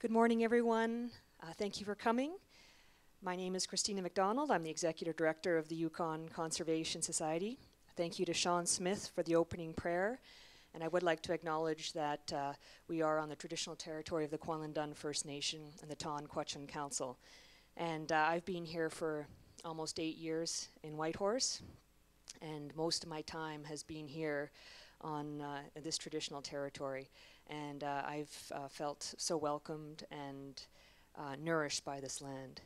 Good morning, everyone. Thank you for coming. My name is Christina McDonald. I'm the Executive Director of the Yukon Conservation Society. Thank you to Sean Smith for the opening prayer. And I would like to acknowledge that we are on the traditional territory of the Kwanlin Dün First Nation and the Ta'an Kwäch'än Council. And I've been here for almost 8 years in Whitehorse, and most of my time has been here on this traditional territory. And I've felt so welcomed and nourished by this land.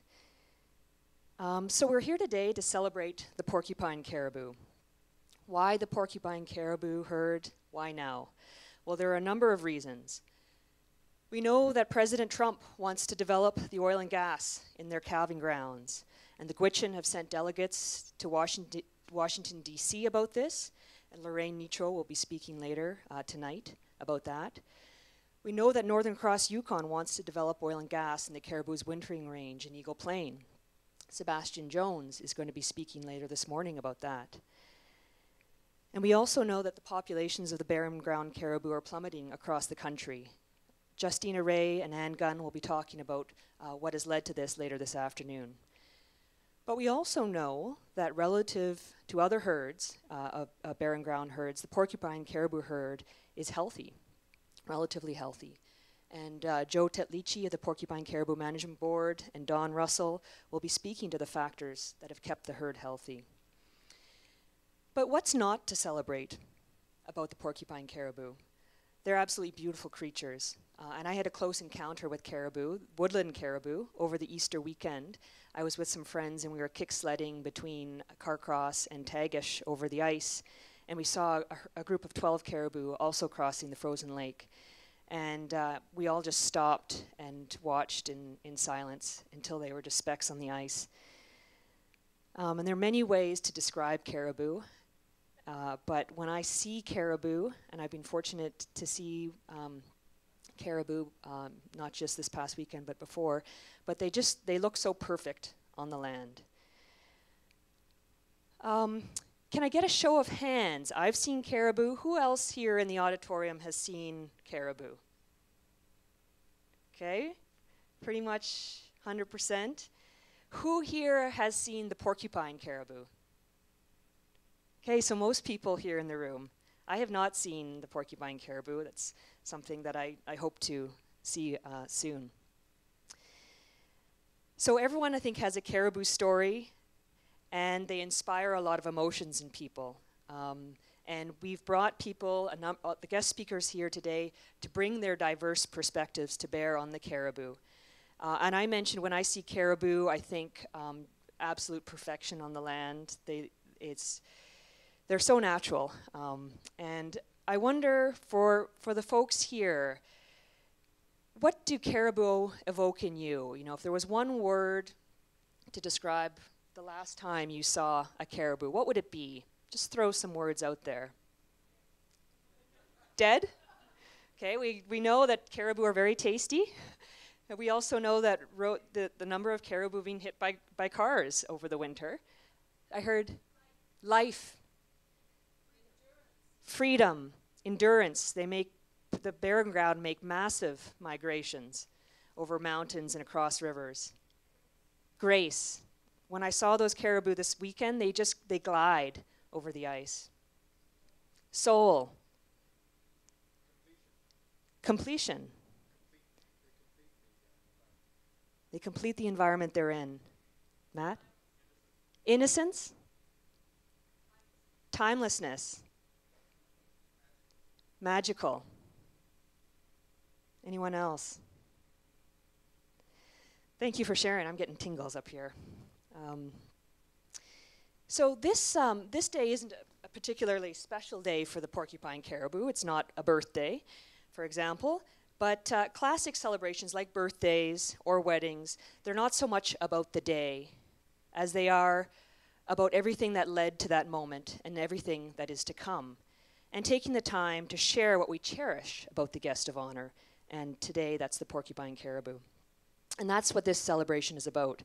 So we're here today to celebrate the porcupine caribou. Why the porcupine caribou herd? Why now? Well, there are a number of reasons. We know that President Trump wants to develop the oil and gas in their calving grounds, and the Gwich'in have sent delegates to Washington, D.C. about this, and Lorraine Netro will be speaking later tonight about that. We know that Northern Cross Yukon wants to develop oil and gas in the caribou's wintering range in Eagle Plain. Sebastian Jones is going to be speaking later this morning about that. And we also know that the populations of the barren ground caribou are plummeting across the country. Justina Ray and Ann Gunn will be talking about what has led to this later this afternoon. But we also know that relative to other herds, barren ground herds, the porcupine caribou herd is healthy, relatively healthy. And Joe Tetlichi of the Porcupine Caribou Management Board and Don Russell will be speaking to the factors that have kept the herd healthy. But what's not to celebrate about the porcupine caribou? They're absolutely beautiful creatures. And I had a close encounter with caribou, woodland caribou, over the Easter weekend. I was with some friends and we were kick sledding between Carcross and Tagish over the ice. And we saw a group of 12 caribou also crossing the frozen lake. And we all just stopped and watched in silence until they were just specks on the ice. And there are many ways to describe caribou. But when I see caribou, and I've been fortunate to see caribou, not just this past weekend, but before, but they look so perfect on the land. Can I get a show of hands? I've seen caribou. Who else here in the auditorium has seen caribou? Okay, pretty much 100%. Who here has seen the porcupine caribou? Okay, so most people here in the room. I have not seen the porcupine caribou. That's something that I hope to see soon. So everyone, I think, has a caribou story, and they inspire a lot of emotions in people. And we've brought people, the guest speakers here today, to bring their diverse perspectives to bear on the caribou. And I mentioned when I see caribou, I think absolute perfection on the land. They're so natural. And I wonder for the folks here, what do caribou evoke in you? You know, if there was one word to describe the last time you saw a caribou, what would it be? Just throw some words out there. Dead? Okay, we know that caribou are very tasty. And we also know that the number of caribou being hit by cars over the winter. I heard life, freedom, endurance. They make the barren ground make massive migrations over mountains and across rivers. Grace. When I saw those caribou this weekend, they glide over the ice. Soul. Completion. They complete the environment they're in. Matt? Innocence? Timelessness. Magical. Anyone else? Thank you for sharing. I'm getting tingles up here. So this day isn't a particularly special day for the porcupine caribou. It's not a birthday, for example. But classic celebrations like birthdays or weddings, they're not so much about the day as they are about everything that led to that moment and everything that is to come, and taking the time to share what we cherish about the guest of honor. And today, that's the porcupine caribou. And that's what this celebration is about.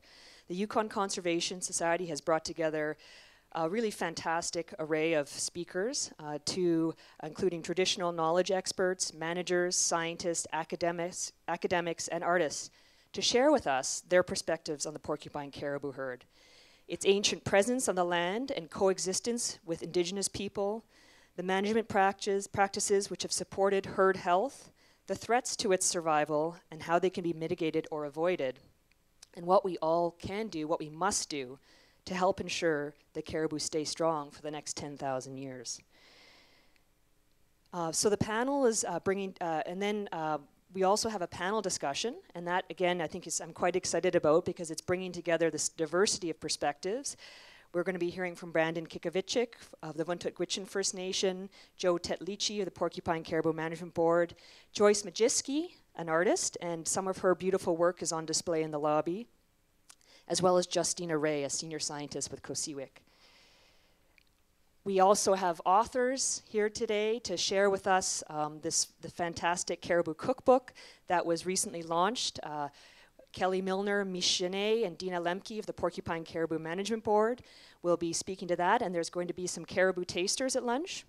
The Yukon Conservation Society has brought together a really fantastic array of speakers, including traditional knowledge experts, managers, scientists, academics, and artists, to share with us their perspectives on the porcupine caribou herd, its ancient presence on the land and coexistence with indigenous people, the management practices which have supported herd health, the threats to its survival, and how they can be mitigated or avoided, and what we all can do, what we must do, to help ensure the caribou stay strong for the next 10,000 years. So the panel is we also have a panel discussion, and that, again, I think I'm quite excited about because it's bringing together this diversity of perspectives. We're going to be hearing from Brandon Kikovichik of the Gwich'in First Nation, Joe Tetlichi of the Porcupine Caribou Management Board, Joyce Majiski, an artist, and some of her beautiful work is on display in the lobby, as well as Justina Ray, a senior scientist with COSIWIC. We also have authors here today to share with us the fantastic Caribou Cookbook that was recently launched. Kelly Milner, Michonnet, and Dina Lemke of the Porcupine Caribou Management Board will be speaking to that, and there's going to be some caribou tasters at lunch.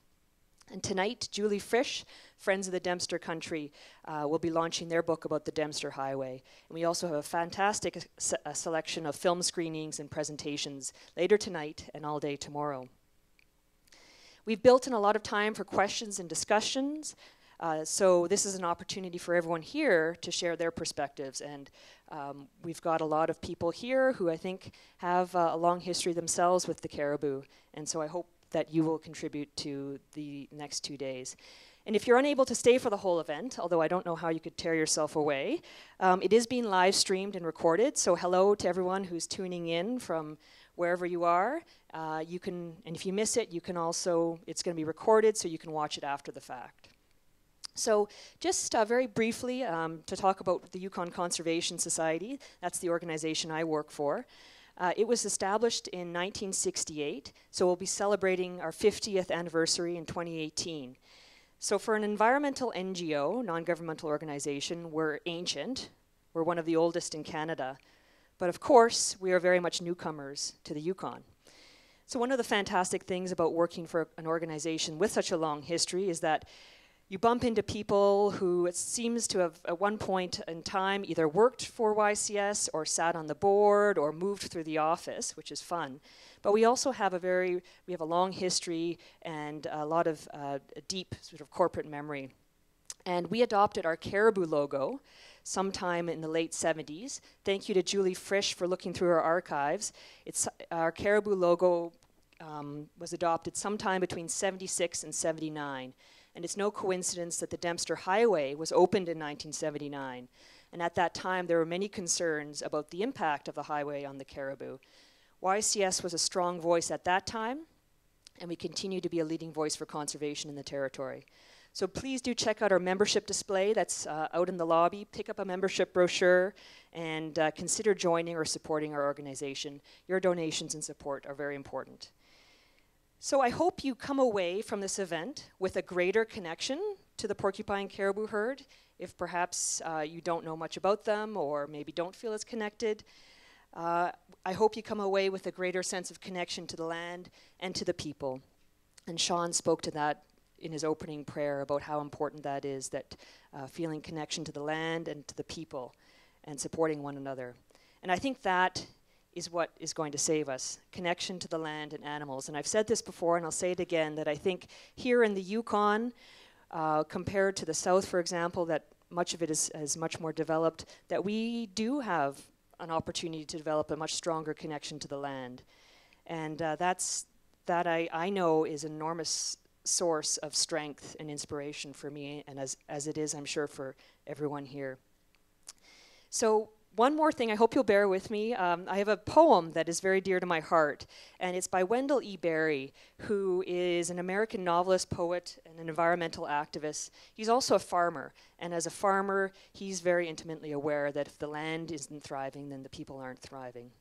And tonight, Julie Frisch, Friends of the Dempster Country, will be launching their book about the Dempster Highway. And we also have a fantastic selection of film screenings and presentations later tonight and all day tomorrow. We've built in a lot of time for questions and discussions, so this is an opportunity for everyone here to share their perspectives. And we've got a lot of people here who I think have a long history themselves with the caribou, and so I hope that you will contribute to the next 2 days. And if you're unable to stay for the whole event, although I don't know how you could tear yourself away, it is being live streamed and recorded, so hello to everyone who's tuning in from wherever you are. You can, and if you miss it, you can also, it's going to be recorded, so you can watch it after the fact. So just very briefly to talk about the Yukon Conservation Society, that's the organization I work for. It was established in 1968, so we'll be celebrating our 50th anniversary in 2018. So for an environmental NGO, non-governmental organization, we're ancient. We're one of the oldest in Canada. But of course, we are very much newcomers to the Yukon. So one of the fantastic things about working for an organization with such a long history is that you bump into people who it seems to have at one point in time either worked for YCS or sat on the board or moved through the office, which is fun. But we also have we have a long history and a lot of deep sort of corporate memory. And we adopted our caribou logo sometime in the late 70s. Thank you to Julie Frisch for looking through our archives. Our caribou logo was adopted sometime between 76 and 79. And it's no coincidence that the Dempster Highway was opened in 1979. And at that time, there were many concerns about the impact of the highway on the caribou. YCS was a strong voice at that time, and we continue to be a leading voice for conservation in the territory. So please do check out our membership display that's out in the lobby. Pick up a membership brochure and consider joining or supporting our organization. Your donations and support are very important. So I hope you come away from this event with a greater connection to the porcupine caribou herd, if perhaps you don't know much about them or maybe don't feel as connected. I hope you come away with a greater sense of connection to the land and to the people. And Sean spoke to that in his opening prayer about how important that is, that feeling connection to the land and to the people and supporting one another. And I think that is what is going to save us, connection to the land and animals. And I've said this before, and I'll say it again, that I think here in the Yukon, compared to the South, for example, that much of it is much more developed, that we do have an opportunity to develop a much stronger connection to the land. And that I know is an enormous source of strength and inspiration for me, and as it is, I'm sure, for everyone here. So one more thing, I hope you'll bear with me. I have a poem that is very dear to my heart, and it's by Wendell E. Berry, who is an American novelist, poet, and an environmental activist. He's also a farmer, and as a farmer, he's very intimately aware that if the land isn't thriving, then the people aren't thriving.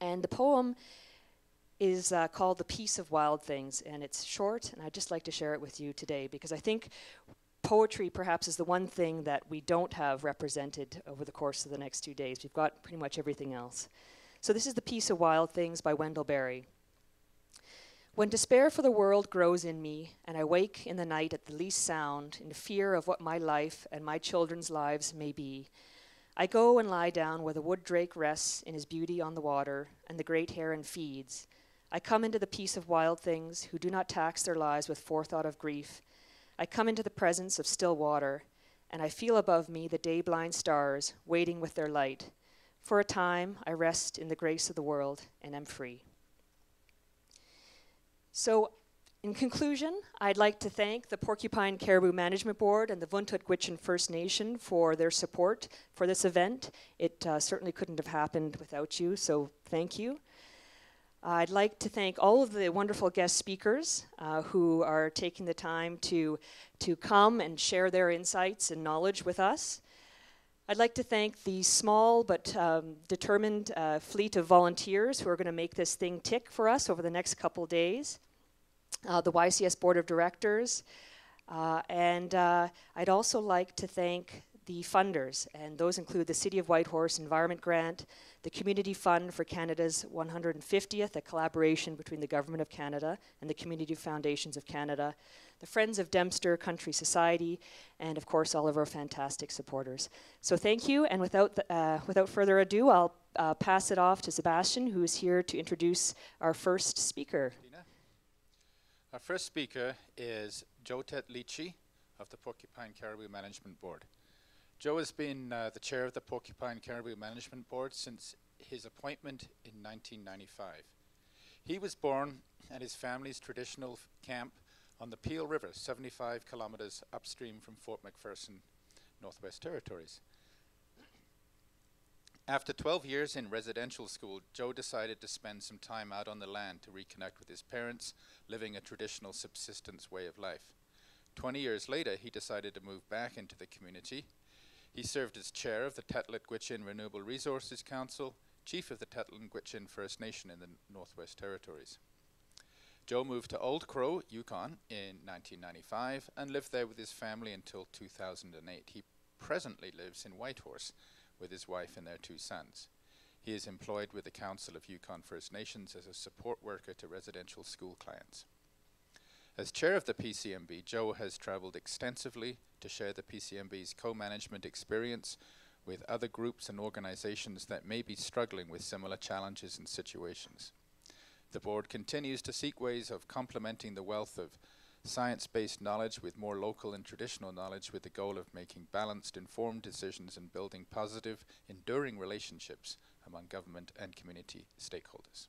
And the poem is called The Peace of Wild Things, and it's short, and I'd just like to share it with you today, because I think poetry perhaps is the one thing that we don't have represented over the course of the next 2 days. We've got pretty much everything else. So this is The Peace of Wild Things by Wendell Berry. When despair for the world grows in me, and I wake in the night at the least sound, in fear of what my life and my children's lives may be, I go and lie down where the wood drake rests in his beauty on the water, and the great heron feeds. I come into the peace of wild things who do not tax their lives with forethought of grief. I come into the presence of still water, and I feel above me the day-blind stars waiting with their light. For a time, I rest in the grace of the world, and am free. So, in conclusion, I'd like to thank the Porcupine Caribou Management Board and the Vuntut Gwich'in First Nation for their support for this event. It certainly couldn't have happened without you, so thank you. I'd like to thank all of the wonderful guest speakers who are taking the time to come and share their insights and knowledge with us. I'd like to thank the small but determined fleet of volunteers who are going to make this thing tick for us over the next couple days, the YCS Board of Directors, and I'd also like to thank the funders, and those include the City of Whitehorse Environment Grant, the Community Fund for Canada's 150th, a collaboration between the Government of Canada and the Community Foundations of Canada, the Friends of Dempster Country Society, and of course all of our fantastic supporters. So thank you, and without further ado, I'll pass it off to Sebastian, who is here to introduce our first speaker. Dina. Our first speaker is Joe Tetlichi of the Porcupine Caribou Management Board. Joe has been the chair of the Porcupine Caribou Management Board since his appointment in 1995. He was born at his family's traditional camp on the Peel River, 75 kilometers upstream from Fort McPherson, Northwest Territories. After 12 years in residential school, Joe decided to spend some time out on the land to reconnect with his parents, living a traditional subsistence way of life. 20 years later, he decided to move back into the community. He served as chair of the Tetlet Gwich'in Renewable Resources Council, chief of the Ta'an Kwäch'än First Nation in the Northwest Territories. Joe moved to Old Crow, Yukon, in 1995 and lived there with his family until 2008. He presently lives in Whitehorse with his wife and their two sons. He is employed with the Council of Yukon First Nations as a support worker to residential school clients. As chair of the PCMB, Joe has traveled extensively to share the PCMB's co-management experience with other groups and organizations that may be struggling with similar challenges and situations. The board continues to seek ways of complementing the wealth of science-based knowledge with more local and traditional knowledge, with the goal of making balanced, informed decisions and building positive, enduring relationships among government and community stakeholders.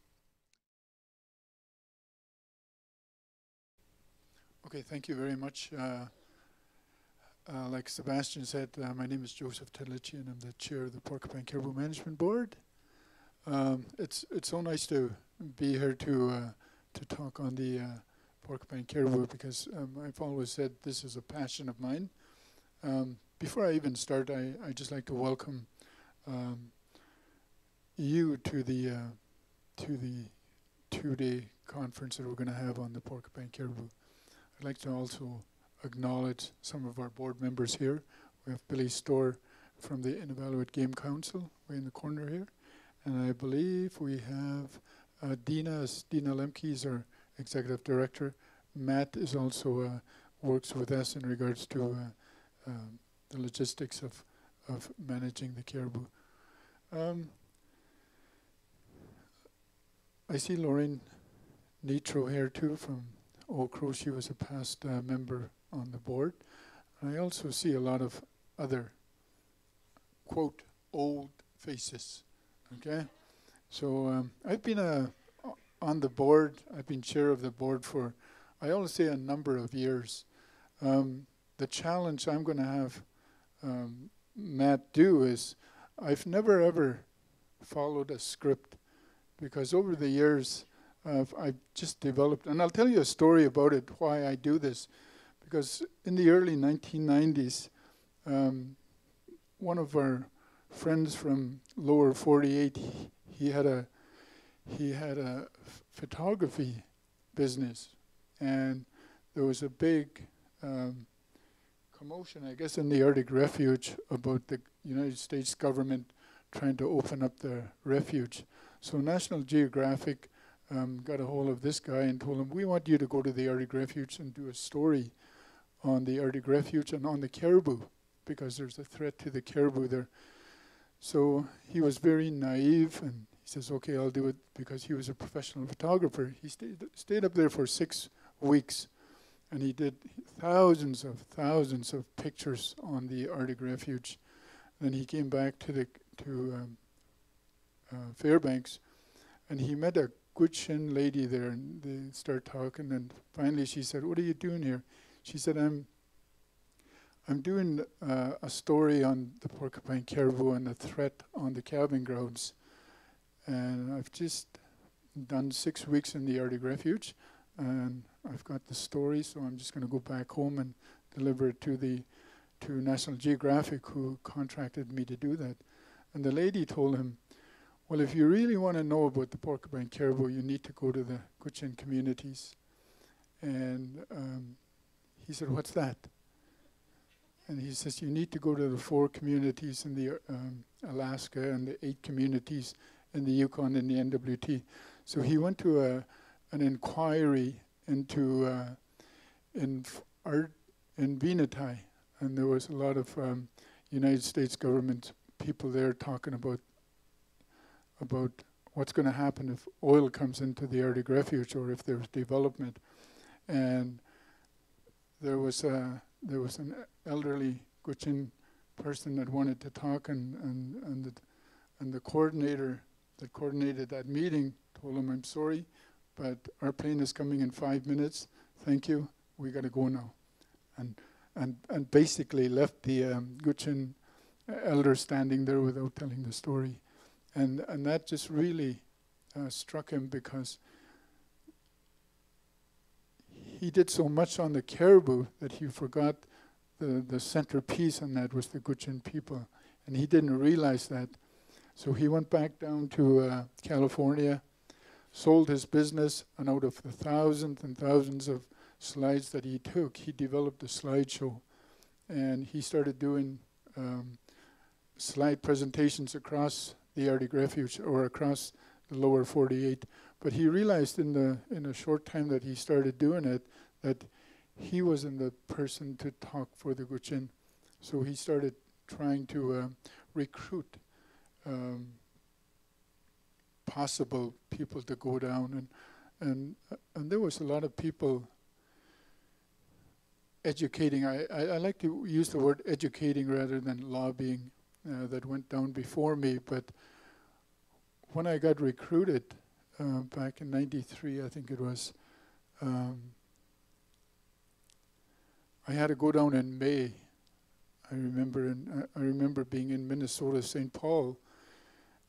Okay, thank you very much. Like Sebastian said, my name is Joseph Tetlichi, and I'm the chair of the Porcupine Caribou Management Board. It's so nice to be here to talk on the Porcupine Caribou, because I've always said this is a passion of mine. Before I even start, I just like to welcome you to the two-day conference that we're going to have on the Porcupine Caribou. I'd like to also acknowledge some of our board members here. We have Billy Storr from the Inuvialuit Game Council, way in the corner here. And I believe we have Dina Lemke is our executive director. Matt is also works with us in regards to the logistics of managing the caribou. I see Lorraine Netro here too from Old Crow. She was a past member on the board. And I also see a lot of other, quote, old faces, okay? So I've been on the board, I've been chair of the board for, I always say, a number of years. The challenge I'm gonna have Matt do is, I've never ever followed a script, because over the years, I've just developed, and I'll tell you a story about it, why I do this. Because in the early 1990s, one of our friends from Lower 48, he had a photography business, and there was a big commotion, I guess, in the Arctic Refuge about the United States government trying to open up the refuge. So National Geographic got a hold of this guy and told him, we want you to go to the Arctic Refuge and do a story on the Arctic Refuge and on the caribou, because there's a threat to the caribou there. So he was very naive, and he says, okay, I'll do it, because he was a professional photographer. He stayed up there for 6 weeks, and he did thousands of pictures on the Arctic Refuge. Then he came back to Fairbanks, and he met a Gwich'in lady there, and they start talking, and finally she said, what are you doing here? She said, I'm doing a story on the porcupine caribou and the threat on the calving grounds. And I've just done 6 weeks in the Arctic Refuge, and I've got the story, so I'm just gonna go back home and deliver it to National Geographic, who contracted me to do that. And the lady told him, well, if you really want to know about the porcupine caribou, you need to go to the Gwich'in communities. And he said, what's that? And he says, you need to go to the 4 communities in the Alaska and the 8 communities in the Yukon and the NWT. So he went to an inquiry into in Venetie, and there was a lot of United States government people there talking about what's going to happen if oil comes into the Arctic Refuge or if there's development. And there was an elderly Gwich'in person that wanted to talk, and the coordinator that coordinated that meeting told him, I'm sorry, but our plane is coming in 5 minutes. Thank you. We got to go now. And basically left the Gwich'in elder standing there without telling the story. And that just really struck him, because he did so much on the caribou that he forgot the centerpiece, and that was the Gwich'in people. And he didn't realize that. So he went back down to California, sold his business, and out of the thousands and thousands of slides that he took, he developed a slideshow. And he started doing slide presentations across the Arctic Refuge or across the lower 48. But he realized in a short time that he started doing it that he wasn't the person to talk for the Gwich'in. So he started trying to recruit possible people to go down. And there was a lot of people educating. I like to use the word educating rather than lobbying, that went down before me. But when I got recruited back in '93, I think it was, I had to go down in May. I remember, I remember being in Minnesota, St. Paul,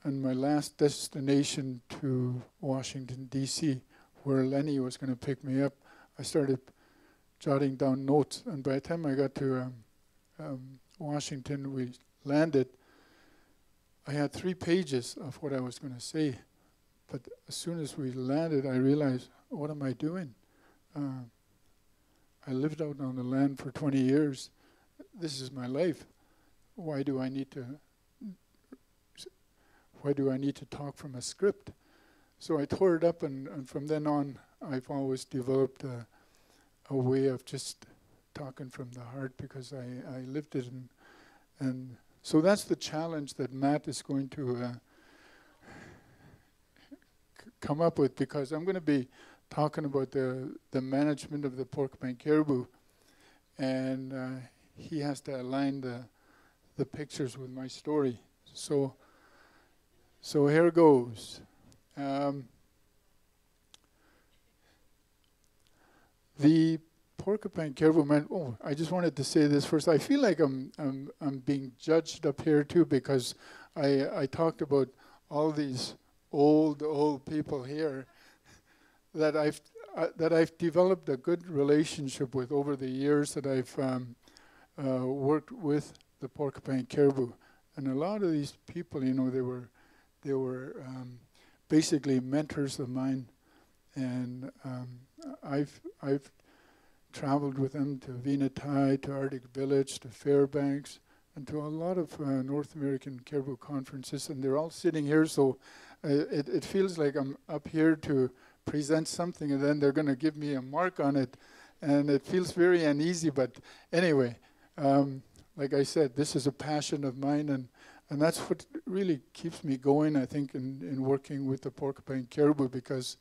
and my last destination to Washington, D.C., where Lenny was going to pick me up. I started jotting down notes, and by the time I got to Washington, we landed, I had 3 pages of what I was going to say. But as soon as we landed, I realized, what am I doing? I lived out on the land for 20 years. This is my life. Why do I need to talk from a script? So I tore it up, and from then on, I've always developed a way of just talking from the heart, because I lived it. And so that's the challenge that Matt is going to come up with, because I'm going to be talking about the management of the porcupine caribou, and he has to align the pictures with my story. So here goes. The porcupine caribou man. Oh, I just wanted to say this first. I feel like I'm being judged up here too, because I talked about all these old people here that I've developed a good relationship with over the years that I've worked with the porcupine caribou. And a lot of these people, you know, they were basically mentors of mine, and I've traveled with them to Venetie, to Arctic Village, to Fairbanks, and to a lot of North American caribou conferences, and they're all sitting here, so it feels like I'm up here to present something and then they're going to give me a mark on it. And it feels very uneasy, but anyway, like I said, this is a passion of mine, and that's what really keeps me going, I think, in working with the Porcupine Caribou, because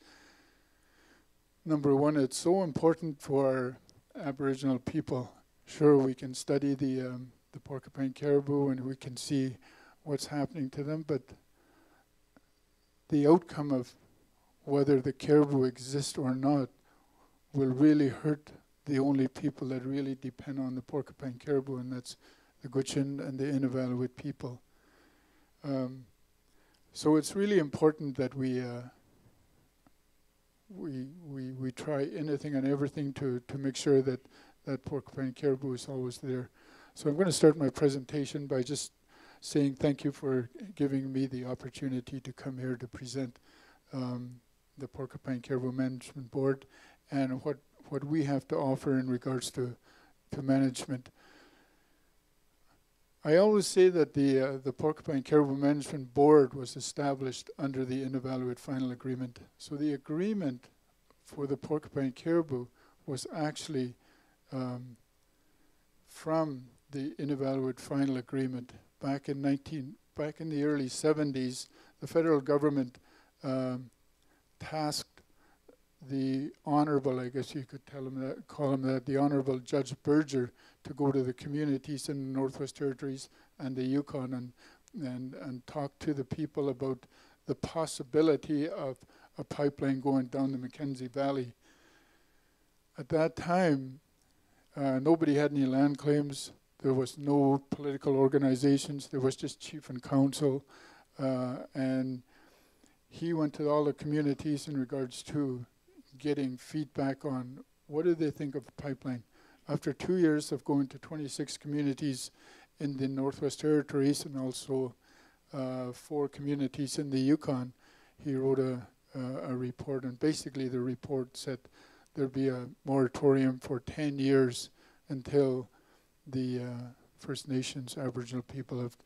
number one, it's so important for Aboriginal people. Sure, we can study the Porcupine Caribou and we can see what's happening to them, but the outcome of whether the caribou exist or not will really hurt the only people that really depend on the Porcupine Caribou, and that's the Gwich'in and the Inuvialuit people. So it's really important that we try anything and everything to make sure that that Porcupine Caribou is always there. So I'm going to start my presentation by just saying thank you for giving me the opportunity to come here to present the Porcupine Caribou Management Board and what we have to offer in regards to management. I always say that the Porcupine Caribou Management Board was established under the Inuvialuit Final Agreement. So the agreement for the Porcupine Caribou was actually from the Inuvialuit Final Agreement. Back in the early 70s, the federal government tasked the Honorable, I guess you could call him that, the Honorable Judge Berger, to go to the communities in the Northwest Territories and the Yukon and talk to the people about the possibility of a pipeline going down the Mackenzie Valley. At that time, nobody had any land claims. There was no political organizations. There was just chief and council, and he went to all the communities in regards to getting feedback on what do they think of the pipeline. After 2 years of going to 26 communities in the Northwest Territories and also 4 communities in the Yukon, he wrote a report, and basically the report said there'd be a moratorium for 10 years until the First Nations Aboriginal people have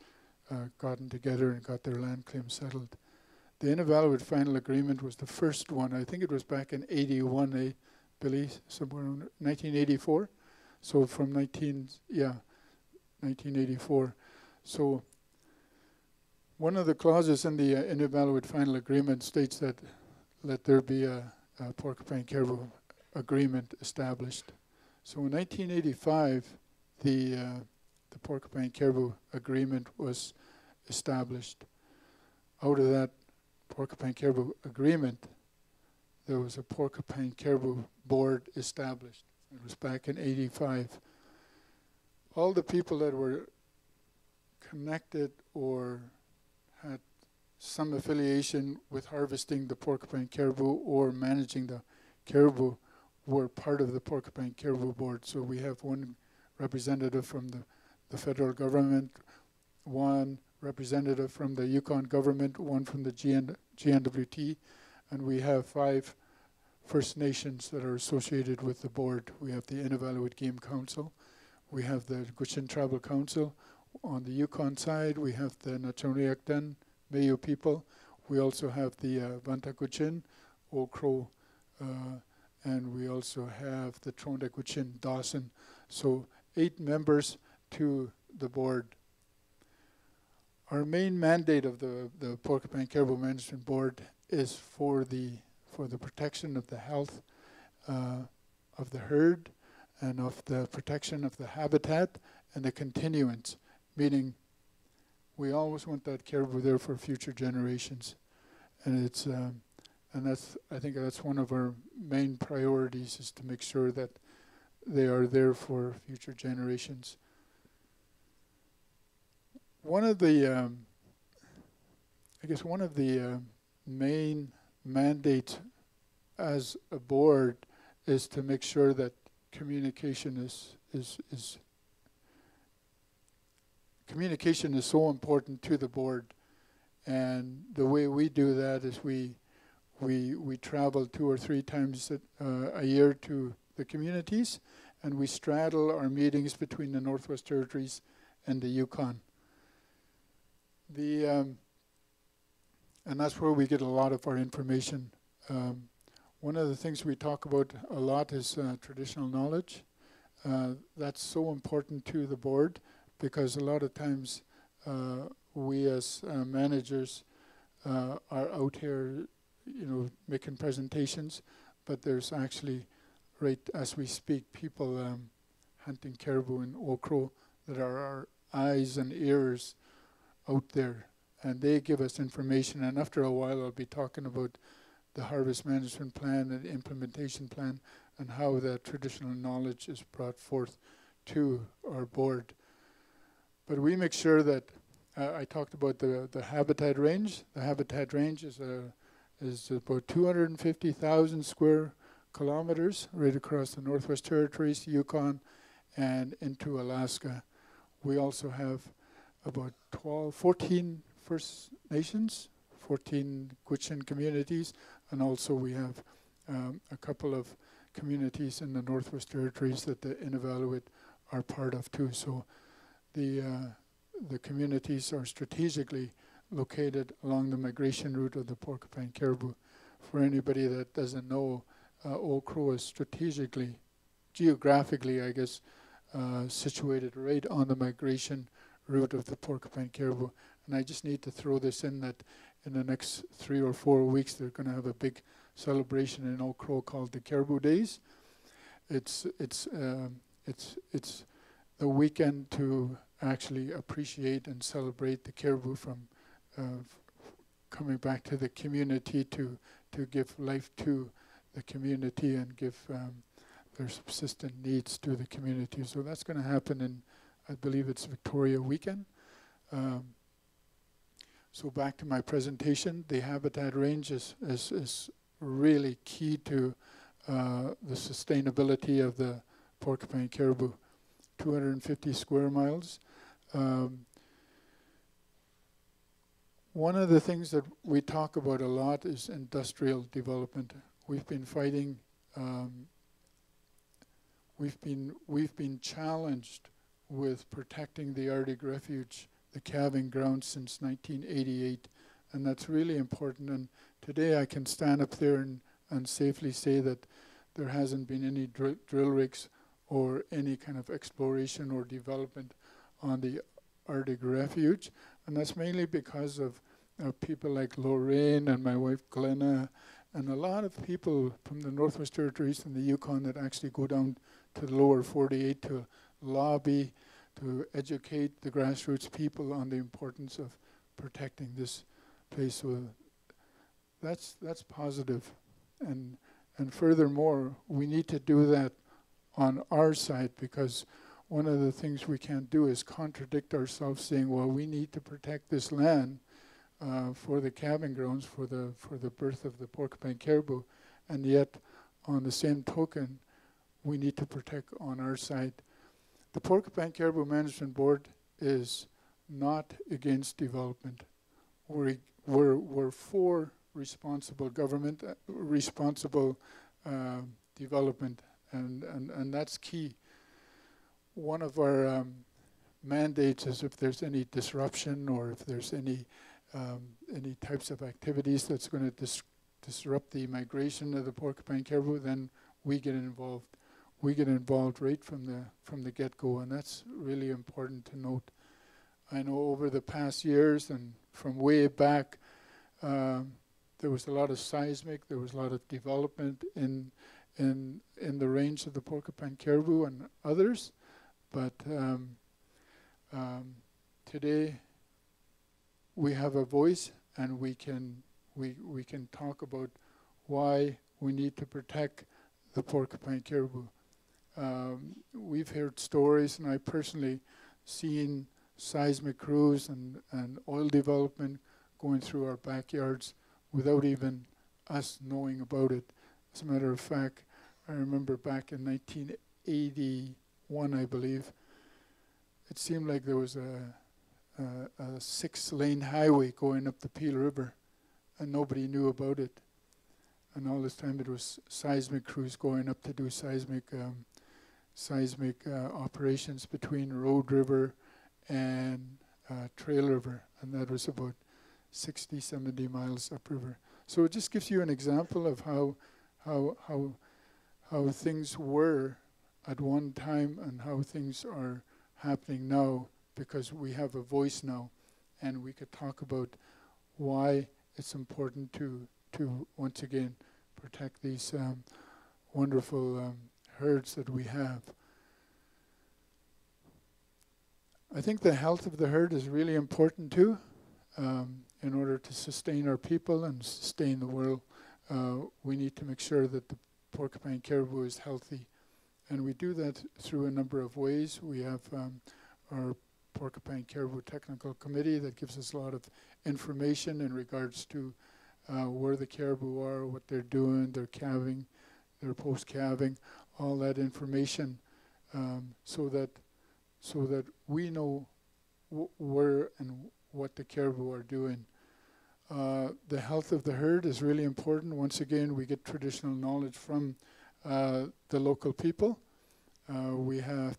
gotten together and got their land claims settled. The Inuvialuit Final Agreement was the first one. I think it was back in 81, Billy, somewhere around 1984. So from 1984. So one of the clauses in the Inuvialuit Final Agreement states that let there be a Porcupine Caribou agreement established. So in 1985, the Porcupine Caribou Agreement was established. Out of that Porcupine Caribou Agreement, there was a Porcupine Caribou Board established. It was back in 85. All the people that were connected or had some affiliation with harvesting the Porcupine Caribou or managing the caribou were part of the Porcupine Caribou Board. So we have one representative from the federal government, one representative from the Yukon government, one from the GNWT, and we have 5 First Nations that are associated with the board. We have the Inuvialuit Game Council, we have the Gwich'in Tribal Council. On the Yukon side, we have the Nachauniakden Mayo people. We also have the Vanta Gwich'in, Old Crow, and we also have the Trondak Gwich'in Dawson. So 8 members to the board. Our main mandate of the Porcupine Caribou Management Board is for the protection of the health of the herd and of the protection of the habitat and the continuance, meaning we always want that caribou there for future generations. And it's and that's, I think that's one of our main priorities, is to make sure that they are there for future generations. One of the, main mandates as a board is to make sure that communication is communication is so important to the board, and the way we do that is we travel 2 or 3 times a year to the communities, and we straddle our meetings between the Northwest Territories and the Yukon. And that's where we get a lot of our information. One of the things we talk about a lot is traditional knowledge. That's so important to the board because a lot of times we as managers are out here, you know, making presentations, but there's actually, right as we speak, people hunting caribou and Old Crow that are our eyes and ears out there, and they give us information. And after a while I'll be talking about the harvest management plan and implementation plan and how that traditional knowledge is brought forth to our board. But we make sure that I talked about the habitat range. The habitat range is about 250,000 square kilometers right across the Northwest Territories, Yukon, and into Alaska. We also have about 14 First Nations, 14 Gwich'in communities, and also we have a couple of communities in the Northwest Territories that the Inuvialuit are part of too. So the communities are strategically located along the migration route of the Porcupine Caribou. For anybody that doesn't know, Old Crow is strategically, geographically, I guess, situated right on the migration route of the Porcupine Caribou. And I just need to throw this in that in the next 3 or 4 weeks, they're going to have a big celebration in Old Crow called the Caribou Days. It's the weekend to actually appreciate and celebrate the caribou from coming back to the community to give life to the community and give their subsistent needs to the community. So that's going to happen in, I believe it's Victoria weekend. So back to my presentation, the habitat range is really key to the sustainability of the Porcupine Caribou. 250 square miles. One of the things that we talk about a lot is industrial development. We've been fighting, we've been challenged with protecting the Arctic Refuge, the calving ground, since 1988, and that's really important. And today I can stand up there and safely say that there hasn't been any drill rigs or any kind of exploration or development on the Arctic Refuge, and that's mainly because of people like Lorraine and my wife Glenna, and a lot of people from the Northwest Territories and the Yukon that actually go down to the lower 48 to lobby, to educate the grassroots people on the importance of protecting this place. So that's positive. And furthermore, we need to do that on our side, because one of the things we can't do is contradict ourselves saying, well, we need to protect this land for the calving grounds, for the birth of the Porcupine Caribou, and yet on the same token, we need to protect on our side. The Porcupine Caribou Management Board is not against development. We're for responsible government, responsible development, and that's key. One of our mandates is if there's any disruption or if there's any types of activities that's going to disrupt the migration of the Porcupine Caribou, then we get involved. We get involved right from the get-go, and that's really important to note. I know over the past years and from way back, there was a lot of seismic, there was a lot of development in the range of the Porcupine Caribou and others, but today we have a voice, and we can talk about why we need to protect the Porcupine Caribou. We've heard stories, and I personally seen seismic crews and oil development going through our backyards without even us knowing about it. As a matter of fact, I remember back in 1981, I believe, it seemed like there was a 6-lane highway going up the Peel River, and nobody knew about it. And all this time it was seismic crews going up to do seismic operations between Road River and Trail River, and that was about 60, 70 miles upriver. So it just gives you an example of how how things were at one time and how things are happening now, because we have a voice now, and we could talk about why it's important to once again protect these wonderful herds that we have. I think the health of the herd is really important too, in order to sustain our people and sustain the world. We need to make sure that the porcupine caribou is healthy, and we do that through a number of ways. We have our Porcupine Caribou Technical Committee that gives us a lot of information in regards to where the caribou are, what they're doing, their calving, their post-calving, all that information, so that we know where and what the caribou are doing. The health of the herd is really important. Once again, we get traditional knowledge from the local people. We have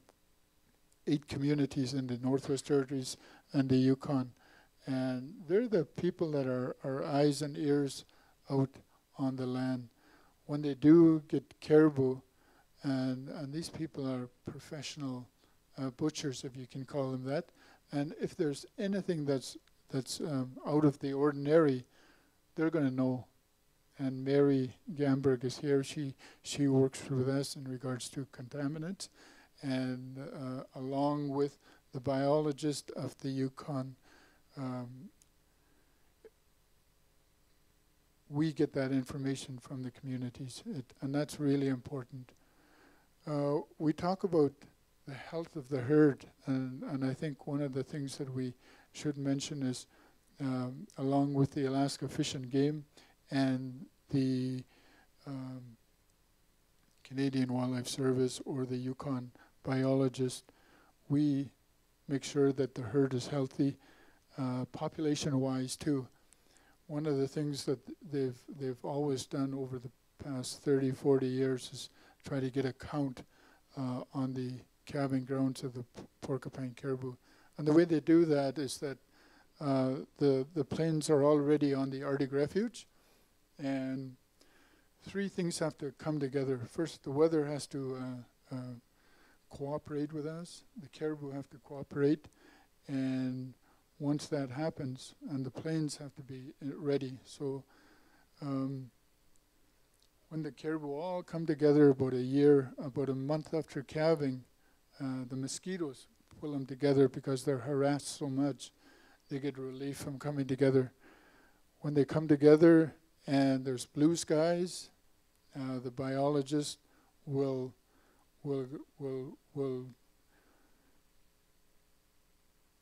8 communities in the Northwest Territories and the Yukon, and they're the people that are our eyes and ears out on the land. When they do get caribou, and these people are professional butchers, if you can call them that, and if there's anything that's out of the ordinary, they're going to know. And Mary Gamberg is here. She works with us in regards to contaminants, and along with the biologist of the Yukon, we get that information from the communities, and that's really important. We talk about the health of the herd, and I think one of the things that we should mention is, along with the Alaska Fish and Game and the Canadian Wildlife Service or the Yukon biologist, we make sure that the herd is healthy, population-wise too. One of the things that they've always done over the past 30, 40 years is try to get a count on the calving grounds of the porcupine caribou. And the way they do that is that the plains are already on the Arctic Refuge, and 3 things have to come together. First, the weather has to cooperate with us. The caribou have to cooperate, and once that happens, and the plains have to be ready. So when the caribou all come together, about a month after calving, the mosquitoes pull them together because they're harassed so much. They get relief from coming together. When they come together and there's blue skies, the biologist will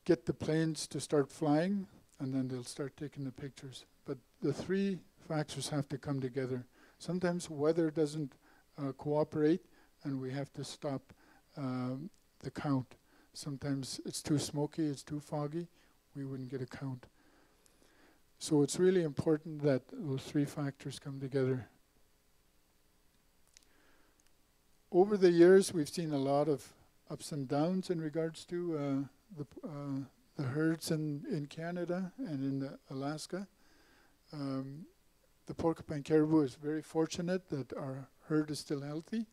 get the planes to start flying, and then they'll start taking the pictures. But the 3 factors have to come together. Sometimes weather doesn't cooperate, and we have to stop the count. Sometimes it's too smoky, it's too foggy, we wouldn't get a count. So it's really important that those 3 factors come together. Over the years, we've seen a lot of ups and downs in regards to the herds in Canada and in Alaska. The porcupine caribou is very fortunate that our herd is still healthy.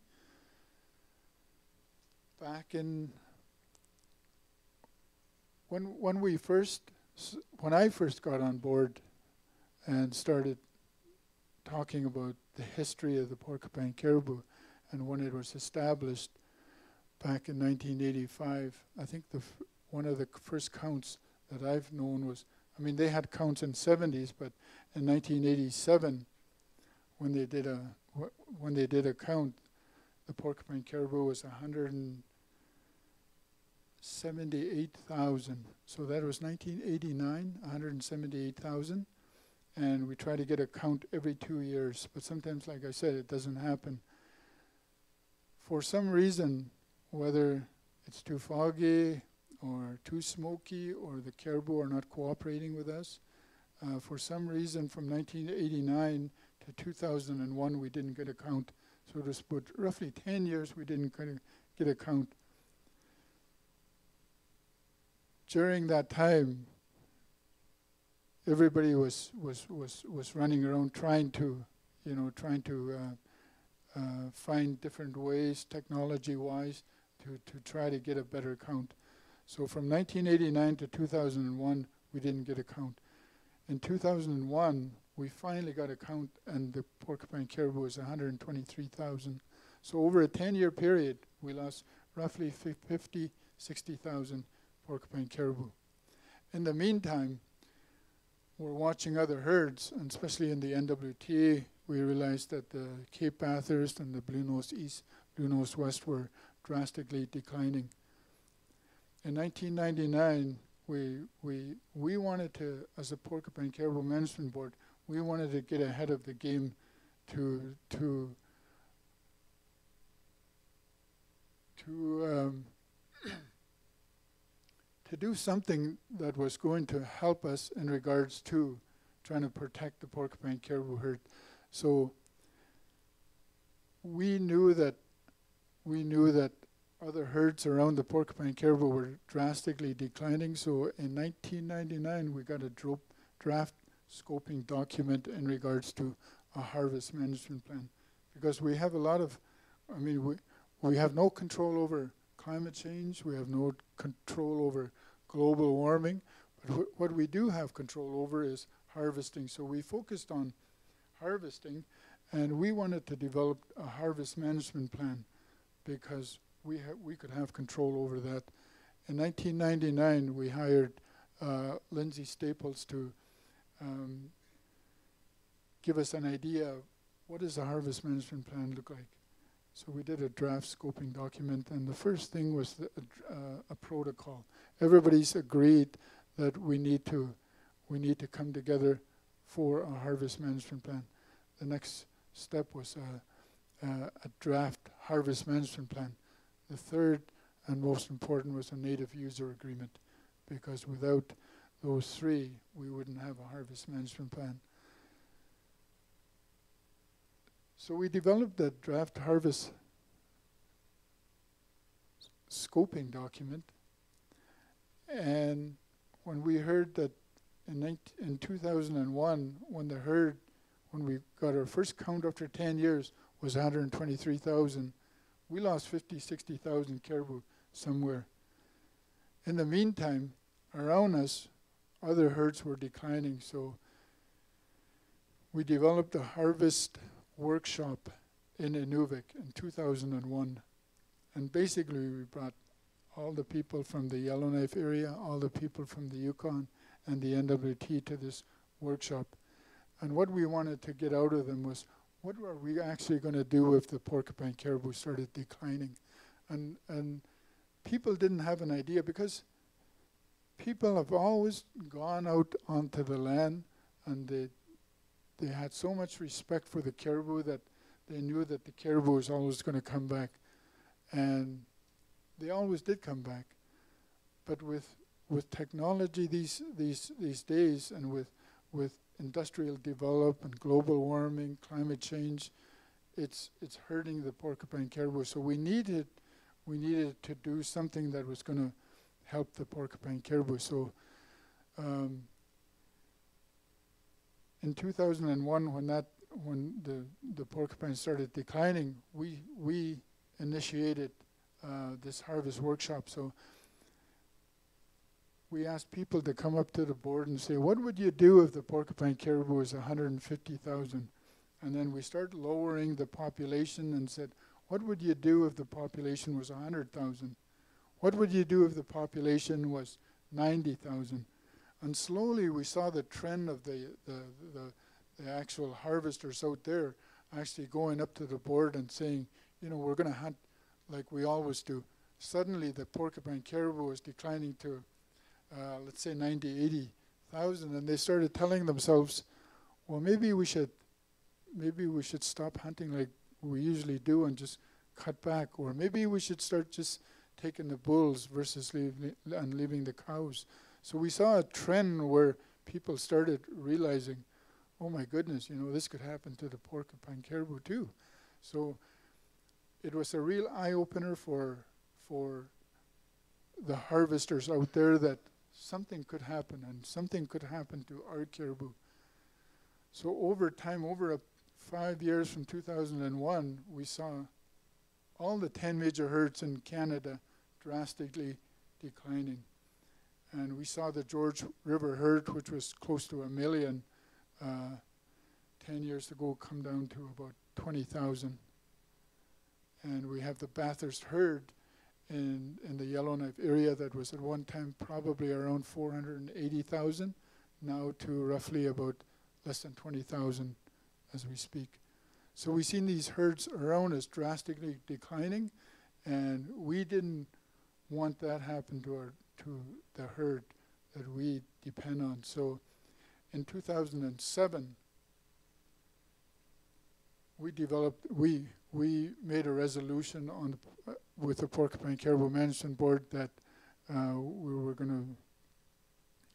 Back in when I first got on board and started talking about the history of the porcupine caribou, and when it was established back in 1985, I think one of the first counts that I've known was, I mean, they had counts in the 70s, but in 1987, when they did a count, the porcupine caribou was 178,000. So that was 1989, 178,000. And we try to get a count every 2 years, but sometimes, like I said, it doesn't happen. For some reason, whether it's too foggy or too smoky or the caribou are not cooperating with us, for some reason from 1989 to 2001 we didn't get a count. So to split roughly 10 years we didn't get a count. During that time, everybody was running around trying to find different ways, technology-wise, to try to get a better count. So from 1989 to 2001, we didn't get a count. In 2001, we finally got a count, and the porcupine caribou was 123,000. So over a 10-year period, we lost roughly 60,000 porcupine caribou. In the meantime, we're watching other herds, and especially in the NWTA, we realized that the Cape Bathurst and the Blue Nose East, Blue Nose West were drastically declining. In 1999, we wanted to, as a Porcupine Caribou Management Board, we wanted to get ahead of the game to do something that was going to help us in regards to trying to protect the porcupine caribou herd. So we knew that other herds around the porcupine caribou were drastically declining. So in 1999, we got a draft scoping document in regards to a harvest management plan, because we have a lot of, I mean, we have no control over climate change. We have no control over global warming. But what we do have control over is harvesting. So we focused on harvesting, and we wanted to develop a harvest management plan because we could have control over that. In 1999, we hired Lindsay Staples to give us an idea of what does a harvest management plan look like. So we did a draft scoping document, and the first thing was a protocol. Everybody's agreed that we need to come together for a harvest management plan. The next step was a draft harvest management plan. The third and most important was a native user agreement, because without those three, we wouldn't have a harvest management plan. So we developed that draft harvest scoping document, and when we heard that in 2001, when the herd, when we got our first count after 10 years was 123,000, we lost 60,000 caribou somewhere. In the meantime, around us, other herds were declining, so we developed a harvest workshop in Inuvik in 2001. And basically we brought all the people from the Yellowknife area, all the people from the Yukon and the NWT to this workshop. And what we wanted to get out of them was, what are we actually going to do if the porcupine caribou started declining? And people didn't have an idea, because people have always gone out onto the land, and they had so much respect for the caribou that they knew that the caribou was always going to come back. And they always did come back. But with technology these days, and with industrial development, global warming, climate change, it's hurting the porcupine caribou. So we needed to do something that was going to help the porcupine caribou. So in 2001, when the porcupine started declining, we initiated this harvest workshop. So we asked people to come up to the board and say, what would you do if the porcupine caribou is 150,000? And then we started lowering the population and said, what would you do if the population was 100,000? What would you do if the population was 90,000? And slowly we saw the trend of the actual harvesters out there actually going up to the board and saying, you know, we're going to hunt like we always do. Suddenly the porcupine caribou was declining to, let's say, 90, 80,000, and they started telling themselves, well, maybe we should stop hunting like we usually do and just cut back, or maybe we should start just taking the bulls versus leaving the cows. So we saw a trend where people started realizing, oh my goodness, you know, this could happen to the porcupine caribou too. So it was a real eye-opener for the harvesters out there that something could happen, and something could happen to our caribou. So over time, over a 5 years from 2001, we saw all the 10 major herds in Canada drastically declining. And we saw the George River herd, which was close to 1 million 10 years ago, come down to about 20,000. And we have the Bathurst herd in the Yellowknife area that was at one time probably around 480,000, now to roughly about less than 20,000 as we speak. So we've seen these herds around us drastically declining, and we didn't want that happen to our to the herd that we depend on. So in 2007, we made a resolution on the with the Porcupine Caribou Management Board that we were gonna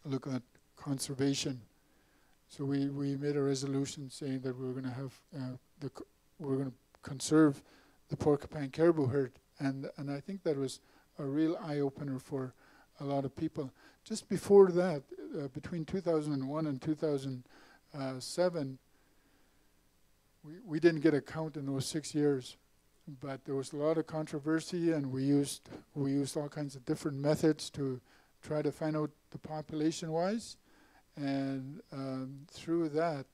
look at conservation. So we made a resolution saying that we were gonna have, we're gonna conserve the Porcupine Caribou herd. And I think that was a real eye opener for a lot of people. Just before that, between 2001 and 2007, we didn't get a count in those 6 years, but there was a lot of controversy, and we used all kinds of different methods to try to find out the population-wise. And through that,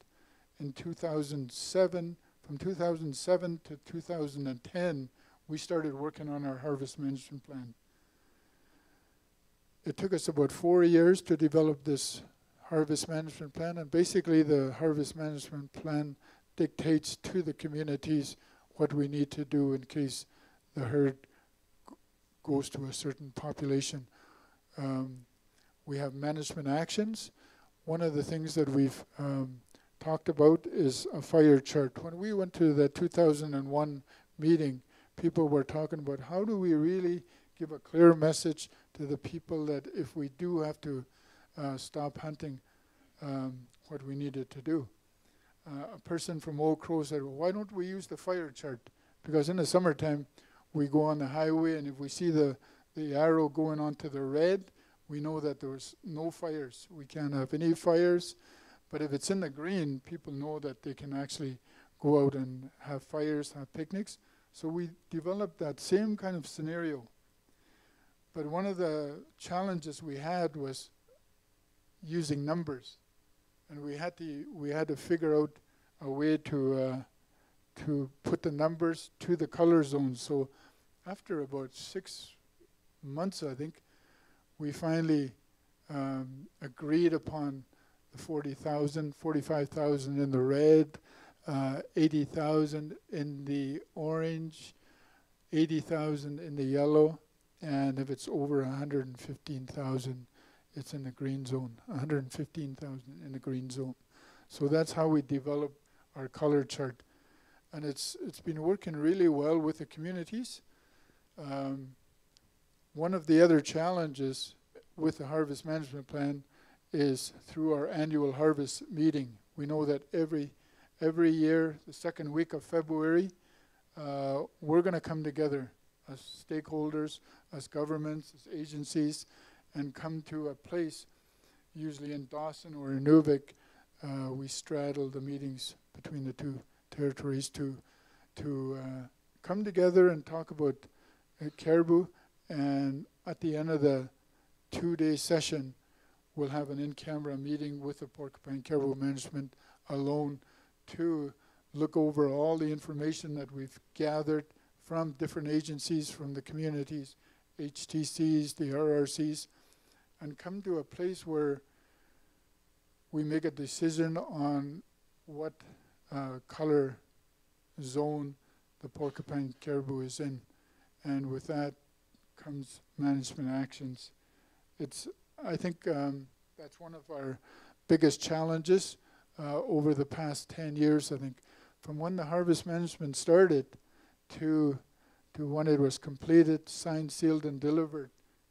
in 2007, from 2007 to 2010, we started working on our harvest management plan. It took us about 4 years to develop this harvest management plan, and basically the harvest management plan dictates to the communities what we need to do in case the herd goes to a certain population. We have management actions. One of the things that we've talked about is a fire chart. When we went to the 2001 meeting, people were talking about how do we really give a clear message to the people that if we do have to stop hunting, what we needed to do. A person from Old Crow said, well, why don't we use the fire chart? Because in the summertime, we go on the highway, and if we see the arrow going on to the red, we know that there's no fires. We can't have any fires. But if it's in the green, people know that they can actually go out and have fires, have picnics. So we developed that same kind of scenario. But one of the challenges we had was using numbers. And we had to figure out a way to put the numbers to the color zones. So after about 6 months, I think, we finally agreed upon the 40,000, 45,000 in the red, 80,000 in the orange, 80,000 in the yellow, and if it's over 115,000, it's in the green zone, 115,000 in the green zone. So that's how we develop our color chart. And it's been working really well with the communities. One of the other challenges with the harvest management plan is through our annual harvest meeting. We know that every year, the second week of February, we're gonna come together as stakeholders, as governments, as agencies, and come to a place, usually in Dawson or Inuvik. We straddle the meetings between the two territories to come together and talk about caribou. And at the end of the two-day session, we'll have an in-camera meeting with the Porcupine Caribou Management alone to look over all the information that we've gathered from different agencies, from the communities, HTCs, the RRCs, and come to a place where we make a decision on what color zone the Porcupine Caribou is in. And with that comes management actions. It's, I think that's one of our biggest challenges over the past 10 years, I think. From when the harvest management started to when it was completed, signed, sealed, and delivered,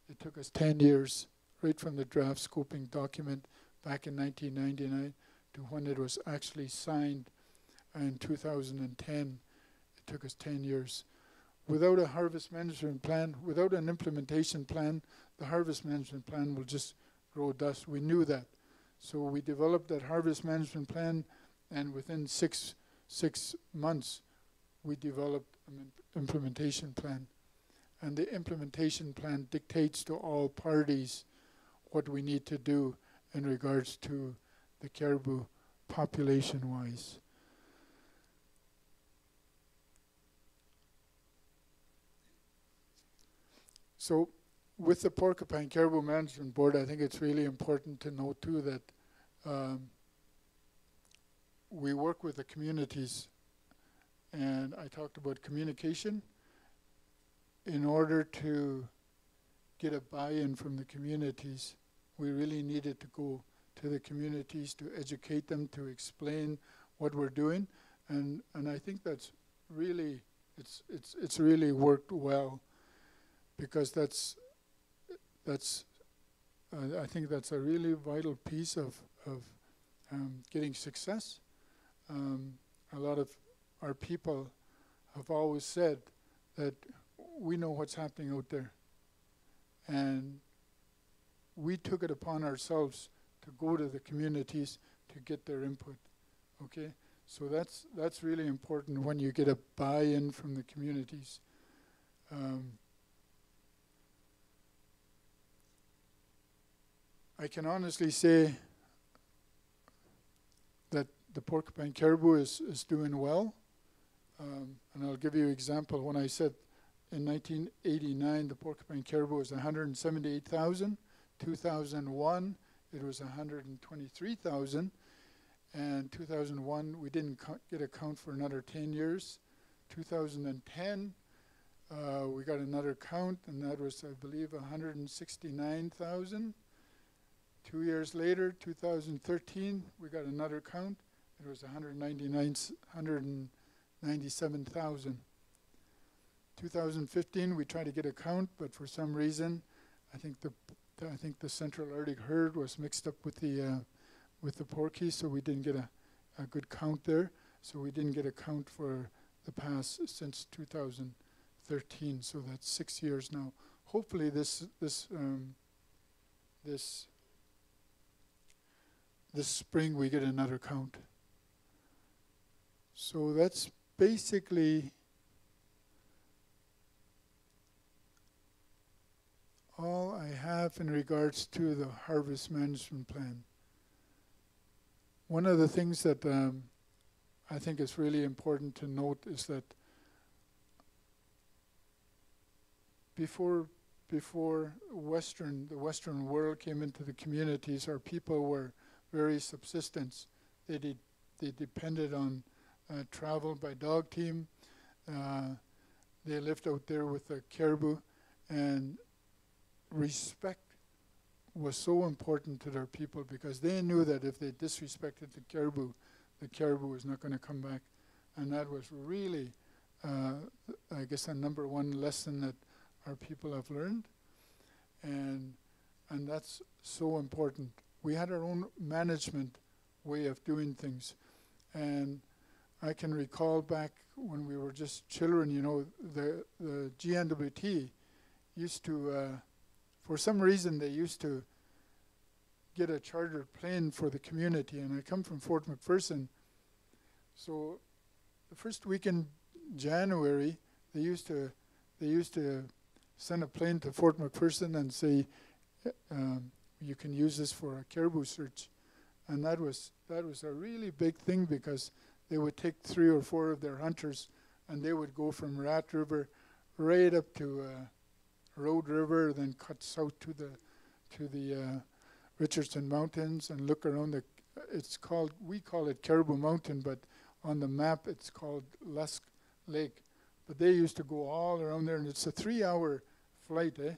it took us 10 years, right from the draft scoping document back in 1999 to when it was actually signed in 2010. It took us 10 years. Without a harvest management plan, without an implementation plan, the harvest management plan will just grow dust. We knew that. So we developed that harvest management plan, and within six 6 months, we developed an implementation plan. And the implementation plan dictates to all parties what we need to do in regards to the caribou population-wise. So with the Porcupine Caribou Management Board, I think it's really important to note too that we work with the communities, and I talked about communication. In order to get a buy-in from the communities, we really needed to go to the communities to educate them, to explain what we're doing, and I think that's really, it's really worked well, because I think that's a really vital piece of getting success. A lot of our people have always said that we know what's happening out there, and we took it upon ourselves to go to the communities to get their input, okay? So that's really important when you get a buy-in from the communities. I can honestly say that the Porcupine Caribou is doing well, and I'll give you an example. When I said in 1989, the Porcupine Caribou was 178,000. 2001, it was 123,000. And 2001, we didn't get a count for another 10 years. 2010, we got another count, and that was, I believe, 169,000. 2 years later, 2013, we got another count. It was 197,000. 2015, we tried to get a count, but for some reason, I think the Central Arctic herd was mixed up with the porkies, so we didn't get a good count there. So we didn't get a count for the past since 2013. So that's 6 years now. Hopefully, this spring we get another count. So that's basically all I have in regards to the harvest management plan. One of the things that I think is really important to note is that before the Western world came into the communities, our people were very subsistence. They depended on travel by dog team. They lived out there with the caribou, and respect was so important to their people, because they knew that if they disrespected the caribou was not going to come back. And that was really, I guess, the number one lesson that our people have learned. And that's so important. We had our own management way of doing things. And I can recall back when we were just children, you know, the GNWT used to for some reason, they used to get a chartered plane for the community, and I come from Fort McPherson. So the first week in January, they used to send a plane to Fort McPherson and say, you can use this for a caribou search. And that was a really big thing, because they would take 3 or 4 of their hunters, and they would go from Rat River right up to Road River, then cut south to the Richardson Mountains and look around the. It's called, we call it Caribou Mountain, but on the map it's called Lusk Lake. But they used to go all around there, and it's a 3-hour flight, eh?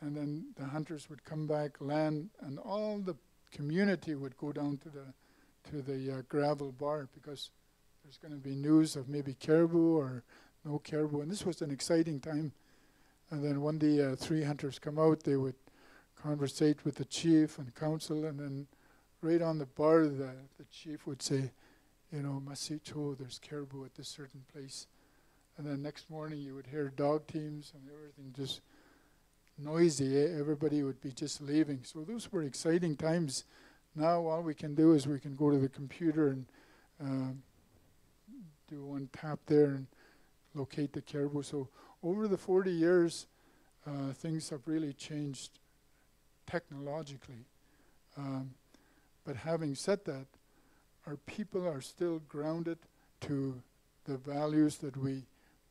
And then the hunters would come back, land, and all the community would go down to the gravel bar, because there's going to be news of maybe caribou or no caribou, and this was an exciting time. And then when the 3 hunters come out, they would conversate with the chief and council, and then right on the bar, the chief would say, you know, Masicho, there's caribou at this certain place. And then next morning, you would hear dog teams and everything just noisy. Everybody would be just leaving. So those were exciting times. Now all we can do is we can go to the computer and do one tap there and locate the caribou. So over the 40 years, things have really changed technologically. But having said that, our people are still grounded to the values that we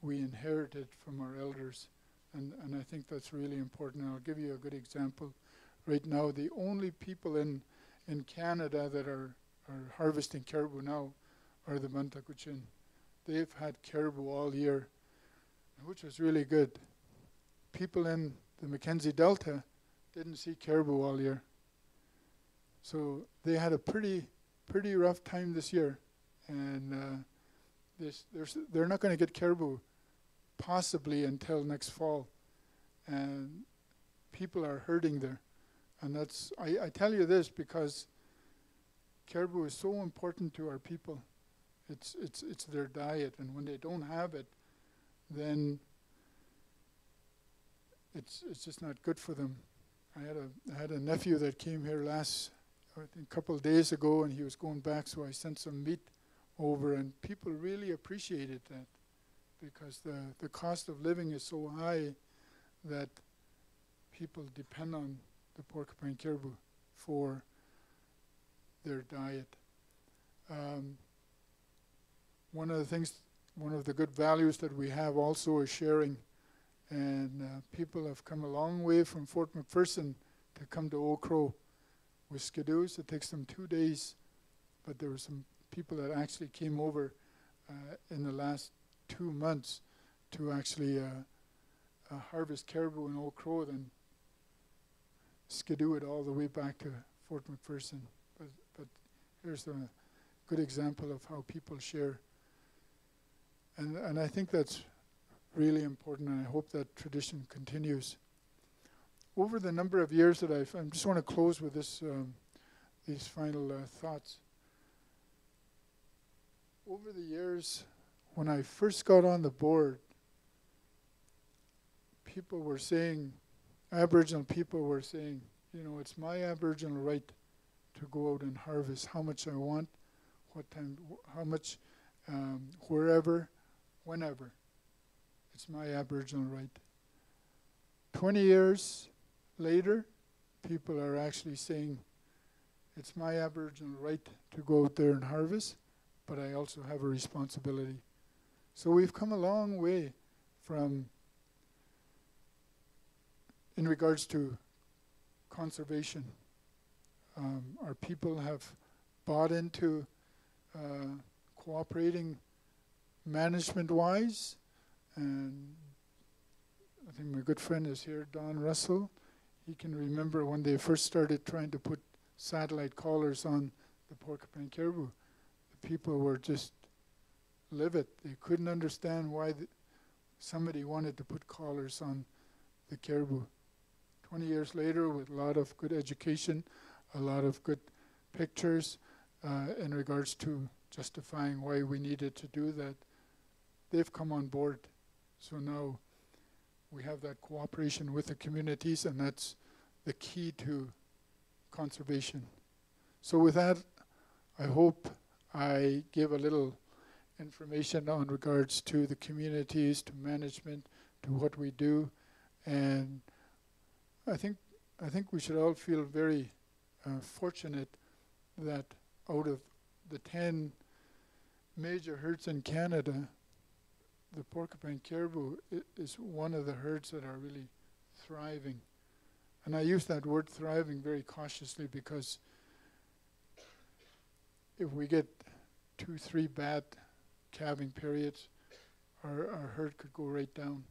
inherited from our elders. And I think that's really important. And I'll give you a good example. Right now, the only people in Canada that are harvesting caribou now are the Gwich'in. They've had caribou all year, which was really good. People in the Mackenzie Delta didn't see caribou all year. So they had a pretty rough time this year. And they're not going to get caribou possibly until next fall. And people are hurting there. And that's, I tell you this because caribou is so important to our people. It's their diet, and when they don't have it, then it's just not good for them. I had a nephew that came here I think a couple of days ago, and he was going back, so I sent some meat over, and people really appreciated that because the cost of living is so high that people depend on the porcupine caribou for their diet. One of the good values that we have also is sharing. And people have come a long way from Fort McPherson to come to Old Crow. With skidoos, it takes them 2 days, but there were some people that actually came over in the last 2 months to actually harvest caribou in Old Crow, then skidoo it all the way back to Fort McPherson. But here's a good example of how people share. And I think that's really important, and I hope that tradition continues. Over the number of years that I just want to close with this, these final thoughts. Over the years, when I first got on the board, people were saying, Aboriginal people were saying, you know, it's my Aboriginal right to go out and harvest how much I want, what time, how much, wherever, whenever. It's my Aboriginal right. 20 years later, people are actually saying, it's my Aboriginal right to go out there and harvest, but I also have a responsibility. So we've come a long way from, in regards to conservation. Our people have bought into cooperating management-wise, and I think my good friend is here, Don Russell. He can remember when they first started trying to put satellite collars on the porcupine caribou. The people were just livid. They couldn't understand why somebody wanted to put collars on the caribou. 20 years later, with a lot of good education, a lot of good pictures in regards to justifying why we needed to do that, they've come on board. So now we have that cooperation with the communities, and that's the key to conservation. So with that, I hope I give a little information on regards to the communities, to management, to what we do. And I think we should all feel very fortunate that out of the 10 major herds in Canada, the porcupine caribou is one of the herds that are really thriving. And I use that word thriving very cautiously because if we get 2-3 bad calving periods, our herd could go right down.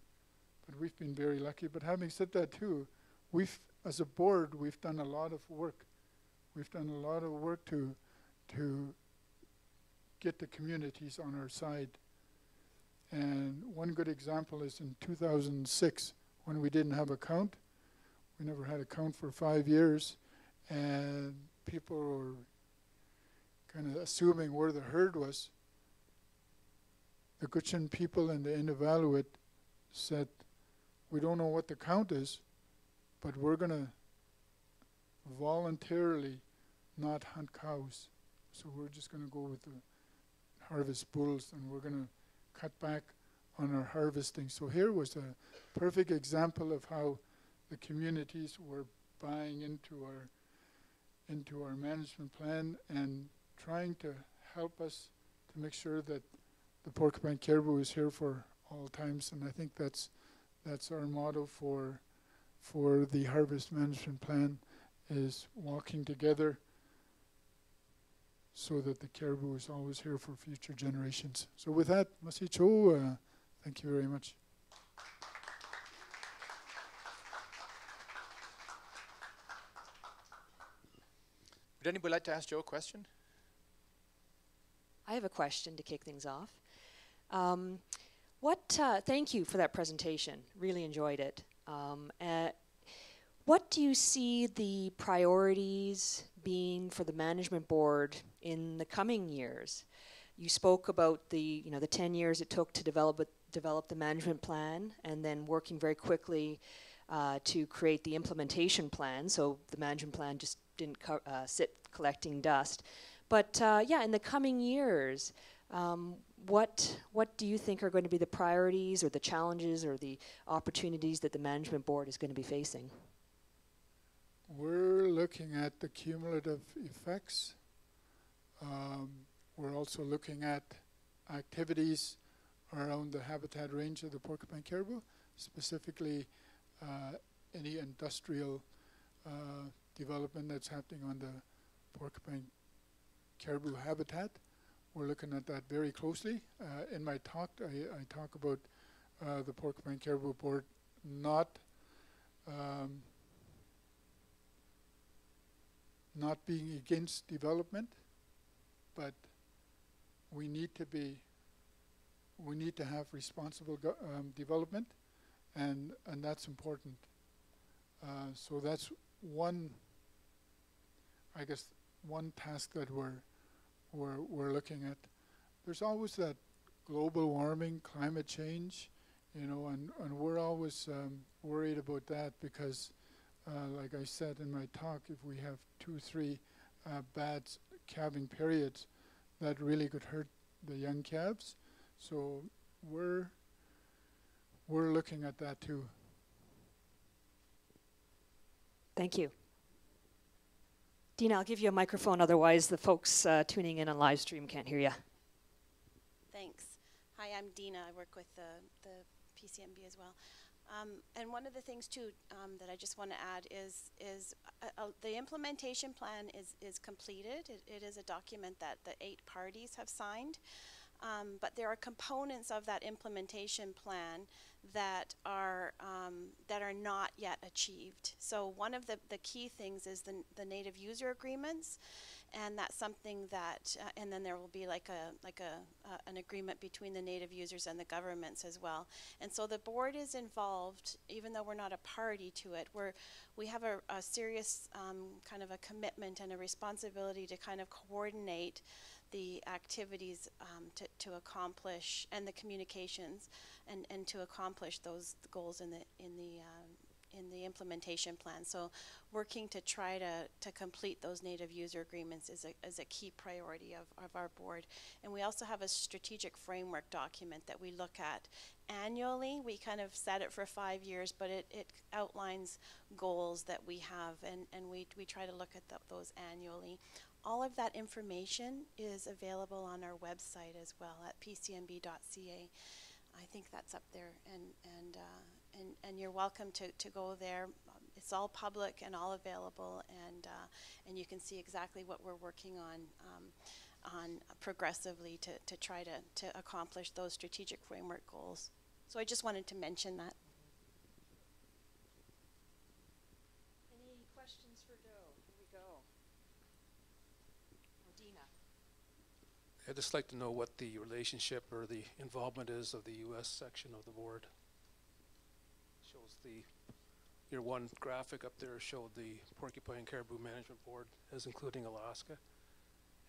But we've been very lucky. But having said that too, as a board, we've done a lot of work. We've done a lot of work to get the communities on our side. And one good example is in 2006, when we didn't have a count. We never had a count for 5 years, and people were kind of assuming where the herd was. The Gwich'in people and the Inuvialuit said, we don't know what the count is, but we're going to voluntarily not hunt cows. So we're just going to go with the harvest bulls, and we're going to cut back on our harvesting. So here was a perfect example of how the communities were buying into our management plan and trying to help us to make sure that the Porcupine Caribou is here for all times. And I think that's our motto for the harvest management plan, is walking together so that the caribou is always here for future generations. So with that, Masi Cho, thank you very much. Would anybody like to ask Joe a question? I have a question to kick things off. Thank you for that presentation. Really enjoyed it. What do you see the priorities being for the management board in the coming years? You spoke about the, you know, the 10 years it took to develop the management plan, and then working very quickly to create the implementation plan. So the management plan just didn't sit collecting dust. But yeah, in the coming years, what do you think are going to be the priorities or the challenges or the opportunities that the management board is going to be facing? We're looking at the cumulative effects. We're also looking at activities around the habitat range of the Porcupine Caribou, specifically any industrial development that's happening on the Porcupine Caribou habitat. We're looking at that very closely. In my talk, I talk about the Porcupine Caribou Board not being against development, but we need to have responsible development, and that's important. So that's one, I guess, one task that we're looking at. There's always that global warming, climate change, you know, and we're always worried about that because, like I said in my talk, if we have 2-3 bad calving periods, that really could hurt the young calves. So we're looking at that too. Thank you. Dina, I'll give you a microphone, otherwise the folks tuning in on live stream can't hear you. Thanks. Hi, I'm Dina. I work with the PCMB as well. And one of the things too that I just want to add is the implementation plan is completed. It is a document that the 8 parties have signed. But there are components of that implementation plan that are not yet achieved. So one of the key things is the native user agreements, and that's something that and then there will be an agreement between the native users and the governments as well. And so the board is involved, even though we're not a party to it. We have a serious kind of a commitment and a responsibility to kind of coordinate the activities to accomplish, and the communications, and to accomplish those goals in the implementation plan. So working to try to complete those native user agreements is a key priority of our board. And we also have a strategic framework document that we look at annually. We kind of set it for 5 years, but it outlines goals that we have, and we try to look at those annually. All of that information is available on our website as well at pcmb.ca. I think that's up there, and you're welcome to go there. It's all public and all available, and you can see exactly what we're working on progressively to try to accomplish those strategic framework goals. So I just wanted to mention that. I'd just like to know what the relationship or the involvement is of the U.S. section of the board. Shows the your one graphic up there showed the Porcupine Caribou Management Board as including Alaska,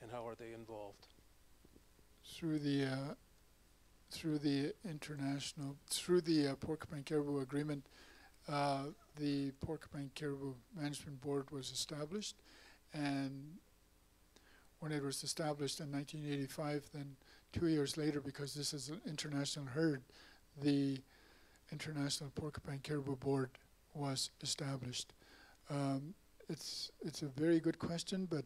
and how are they involved? Through the Porcupine Caribou Agreement, the Porcupine Caribou Management Board was established, and when it was established in 1985, then 2 years later, because this is an international herd, the International Porcupine Caribou Board was established. It's a very good question, but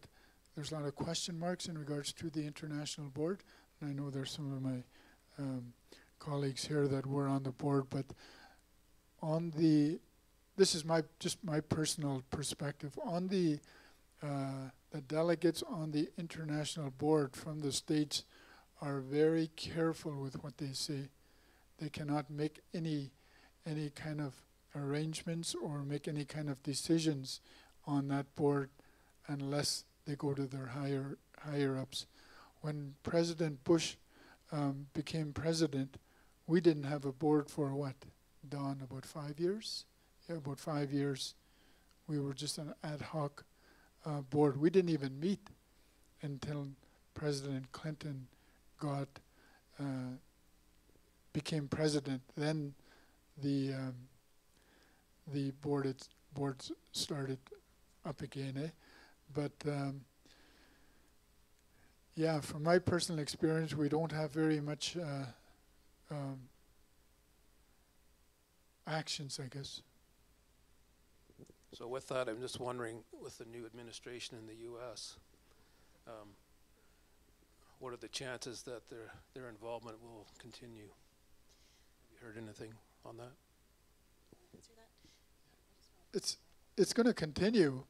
there's a lot of question marks in regards to the international board. And I know there's some of my colleagues here that were on the board, but on the, this is my, just my personal perspective, on the delegates on the international board from the states are very careful with what they say. They cannot make any kind of arrangements or make any kind of decisions on that board unless they go to their higher ups. When President Bush became president, we didn't have a board for what, Don, about 5 years? Yeah, about 5 years. We were just an ad hoc board. We didn't even meet until President Clinton got became president. Then the boards started up again, eh? But yeah, from my personal experience, we don't have very much actions, I guess. So with that, I'm just wondering, with the new administration in the U.S., what are the chances that their involvement will continue? Have you heard anything on that? It's going to continue.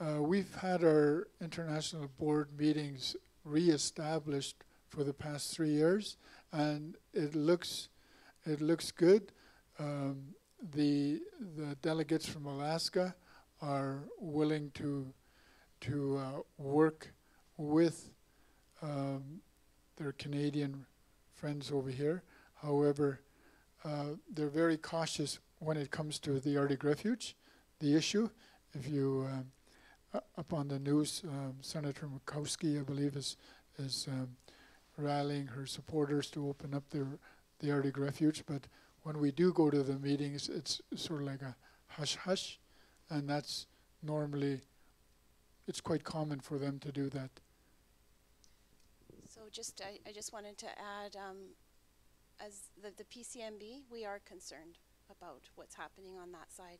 We've had our international board meetings reestablished for the past 3 years, and it looks good. The delegates from Alaska are willing to work with their Canadian friends over here. However, they're very cautious when it comes to the Arctic Refuge, the issue. If you up on the news, Senator Murkowski, I believe, is rallying her supporters to open up the Arctic Refuge. But when we do go to the meetings, it's sort of like a hush-hush, and that's normally, it's quite common for them to do that. So just, I just wanted to add, as the PCMB, we are concerned about what's happening on that side.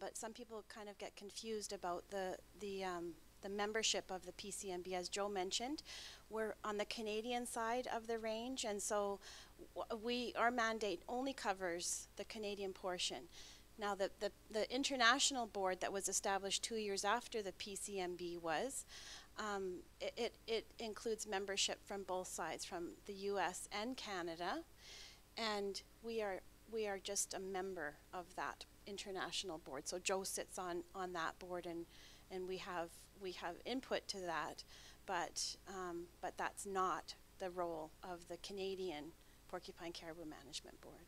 But some people kind of get confused about the membership of the PCMB. As Joe mentioned, we're on the Canadian side of the range, and so our mandate only covers the Canadian portion. Now, the international board that was established 2 years after the PCMB was, it includes membership from both sides, from the U.S. and Canada, and we are just a member of that international board. So Joe sits on that board, and we have input to that, but that's not the role of the Canadian Porcupine Caribou Management Board.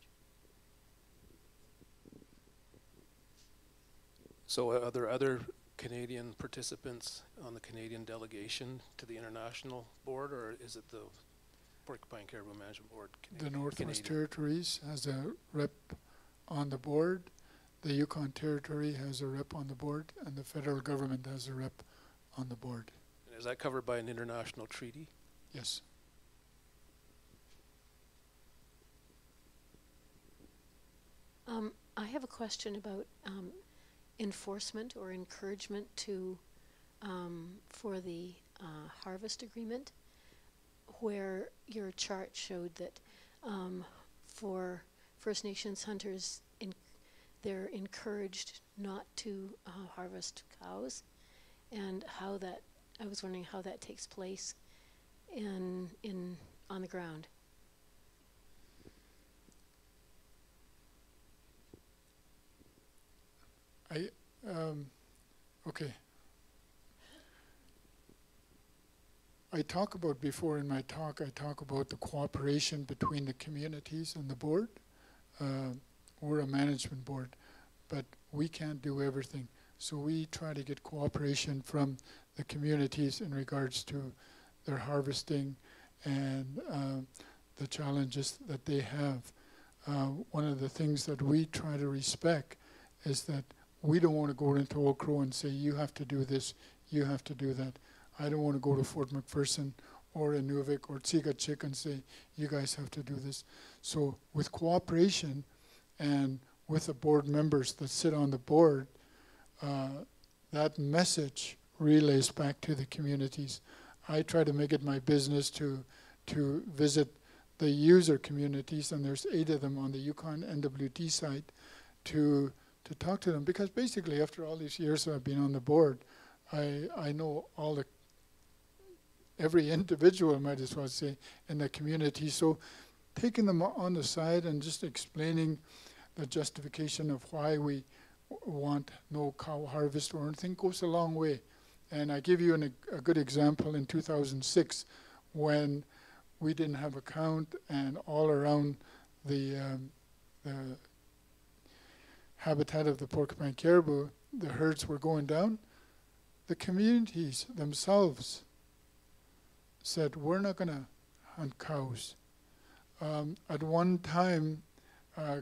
So are there other Canadian participants on the Canadian delegation to the international board, or is it the Porcupine Caribou Management Board? The Northwest Territories has a rep on the board. The Yukon Territory has a rep on the board, and the federal government has a rep on the board. And is that covered by an international treaty? Yes. I have a question about enforcement or encouragement to for the harvest agreement, where your chart showed that for First Nations hunters, they're encouraged not to harvest cows, and how that, I was wondering how that takes place on the ground. Okay. I talk about before in my talk, I talk about the cooperation between the communities and the board. We're a management board, but we can't do everything. So we try to get cooperation from the communities in regards to their harvesting and the challenges that they have. One of the things that we try to respect is that we don't want to go into Old Crow and say, you have to do this, you have to do that. I don't want to go to Fort McPherson or Inuvik or Tsigachik and say, you guys have to do this. So with cooperation and with the board members that sit on the board, that message relays back to the communities. I try to make it my business to visit the user communities, and there's 8 of them on the Yukon NWT site, to talk to them. Because basically, after all these years that I've been on the board, I know all the, every individual, I might as well say, in the community. So taking them on the side and just explaining the justification of why we want no cow harvest or anything goes a long way. And I give you a good example in 2006 when we didn't have a count, and all around the habitat of the porcupine caribou, the herds were going down. The communities themselves said, we're not going to hunt cows. At one time,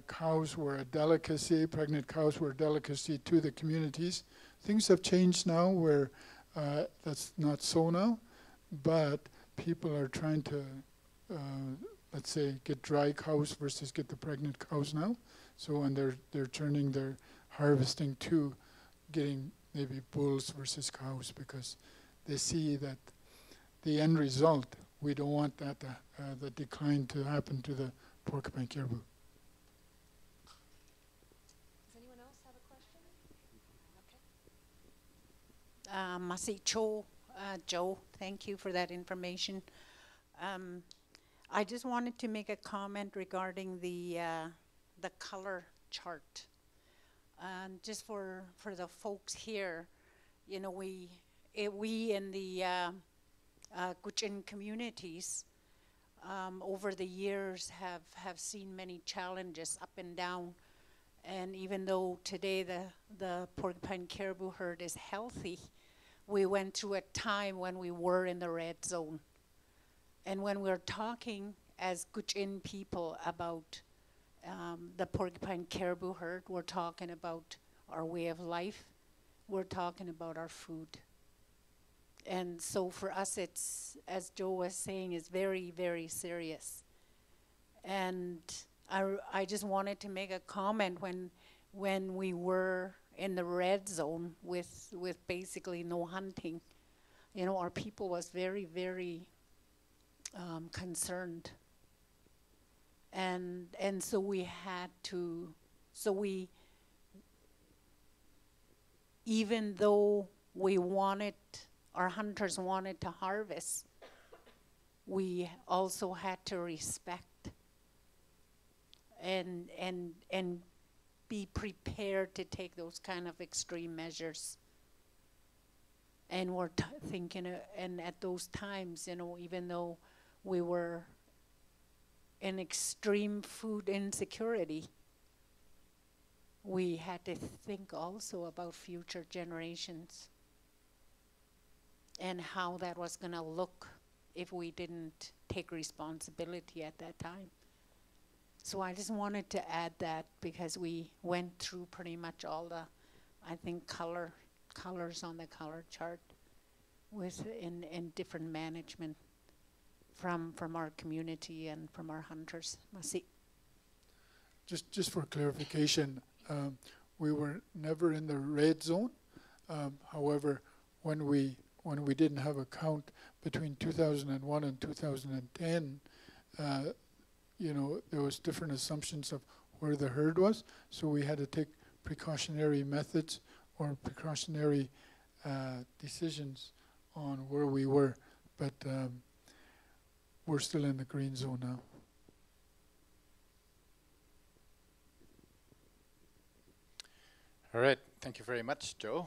cows were a delicacy, pregnant cows were a delicacy to the communities. Things have changed now where that's not so now, but people are trying to, let's say, get dry cows versus get the pregnant cows now. So, and they're turning their harvesting to getting maybe bulls versus cows because they see that the end result, we don't want that the decline to happen to the porcupine caribou. Does anyone else have a question? Okay. I see Joe, thank you for that information. I just wanted to make a comment regarding the color chart. Just for the folks here, you know, we in the Gwich'in communities over the years have seen many challenges up and down. And even though today the porcupine caribou herd is healthy, we went through a time when we were in the red zone. And when we're talking as Gwich'in people about the porcupine caribou herd, we're talking about our way of life, we're talking about our food. And so for us, it's, as Joe was saying, is very, very serious. And I just wanted to make a comment when we were in the red zone with basically no hunting, you know, our people was very, very concerned. And so we had to, so we, even though we wanted, our hunters wanted to harvest, we also had to respect and be prepared to take those kind of extreme measures. And we're thinking, and at those times, you know, even though we were in extreme food insecurity, we had to think also about future generations and how that was going to look if we didn't take responsibility at that time. So I just wanted to add that because we went through pretty much all the, I think, colors on the color chart with in different management from our community and from our hunters. Masi. Just for clarification, we were never in the red zone. However, when we didn't have a count between 2001 and 2010, you know, there was different assumptions of where the herd was, so we had to take precautionary methods or precautionary decisions on where we were, but we're still in the green zone now. All right, thank you very much, Joe.